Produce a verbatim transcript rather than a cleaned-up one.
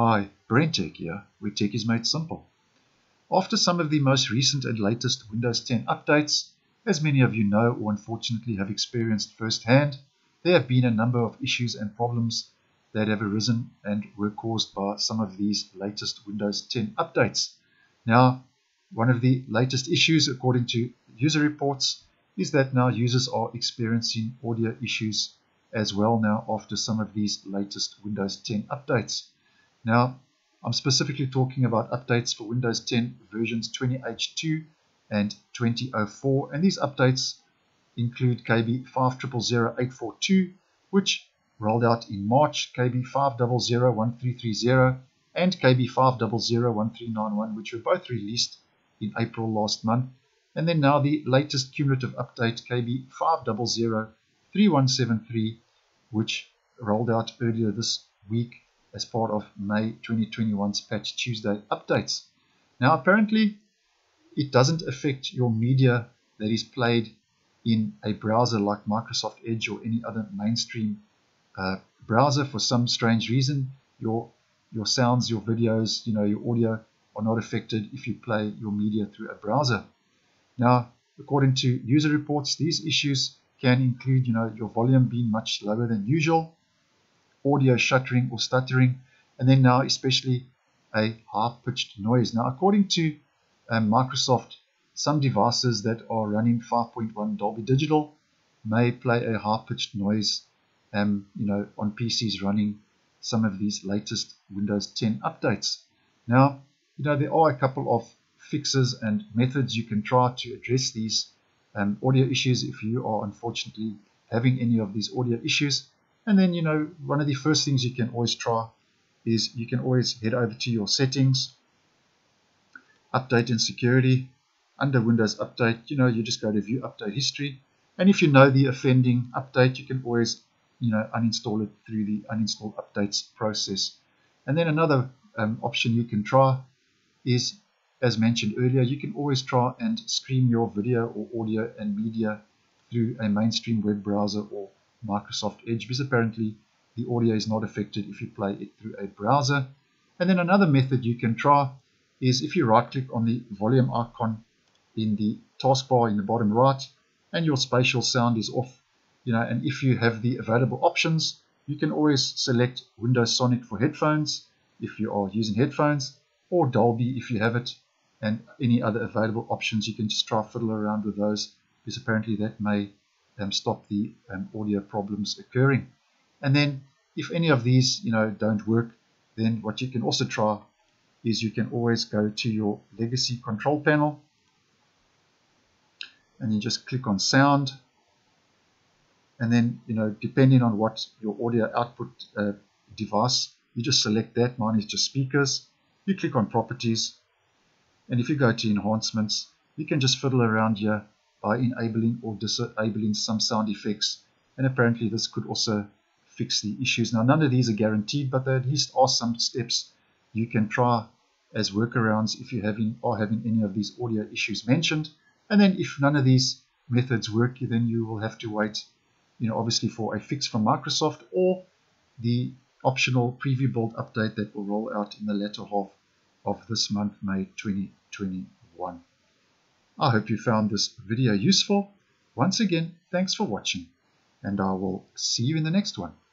Hi, BrenTech here, where tech is made simple. After some of the most recent and latest Windows ten updates, as many of you know or unfortunately have experienced firsthand, there have been a number of issues and problems that have arisen and were caused by some of these latest Windows ten updates. Now, one of the latest issues, according to user reports, is that now users are experiencing audio issues as well now after some of these latest Windows ten updates. Now, I'm specifically talking about updates for Windows ten versions twenty H two and twenty oh four, and these updates include K B five hundred zero zero eight four two, which rolled out in March, K B five hundred one three three zero, and K B five hundred one three nine one, which were both released in April last month, and then now the latest cumulative update, K B five hundred thirty-one seventy-three, which rolled out earlier this week as part of May twenty twenty-one's Patch Tuesday updates. Now, apparently, it doesn't affect your media that is played in a browser like Microsoft Edge or any other mainstream uh, browser. For some strange reason, your your sounds, your videos, you know, your audio are not affected if you play your media through a browser. Now, according to user reports, these issues can include, you know, your volume being much lower than usual, audio shuttering or stuttering, and then now especially a high-pitched noise. Now, according to um, Microsoft, some devices that are running five point one Dolby Digital may play a high-pitched noise, um, you know, on P Cs running some of these latest Windows ten updates. Now, you know, there are a couple of fixes and methods you can try to address these um, audio issues if you are unfortunately having any of these audio issues. And then, you know, one of the first things you can always try is you can always head over to your settings, update and security. Under Windows Update, you know, you just go to view update history. And if you know the offending update, you can always, you know, uninstall it through the uninstall updates process. And then another um, option you can try is, as mentioned earlier, you can always try and stream your video or audio and media through a mainstream web browser or Microsoft Edge, because apparently the audio is not affected if you play it through a browser. And then another method you can try is if you right click on the volume icon in the taskbar in the bottom right and your spatial sound is off, you know, and if you have the available options, you can always select Windows Sonic for headphones if you are using headphones, or Dolby if you have it, and any other available options. You can just try fiddle around with those, because apparently that may Um, stop the um, audio problems occurring. And then if any of these, you know, don't work, then what you can also try is you can always go to your legacy control panel and you just click on sound, and then, you know, depending on what your audio output uh, device, you just select that. Mine is just speakers. You click on properties, and if you go to enhancements, you can just fiddle around here by enabling or disabling some sound effects, and apparently this could also fix the issues. Now, none of these are guaranteed, but there at least are some steps you can try as workarounds if you having are having any of these audio issues mentioned. And then if none of these methods work, then you will have to wait, you know, obviously for a fix from Microsoft or the optional preview build update that will roll out in the latter half of this month, May twenty twenty-one. I hope you found this video useful. Once again, thanks for watching, and I will see you in the next one.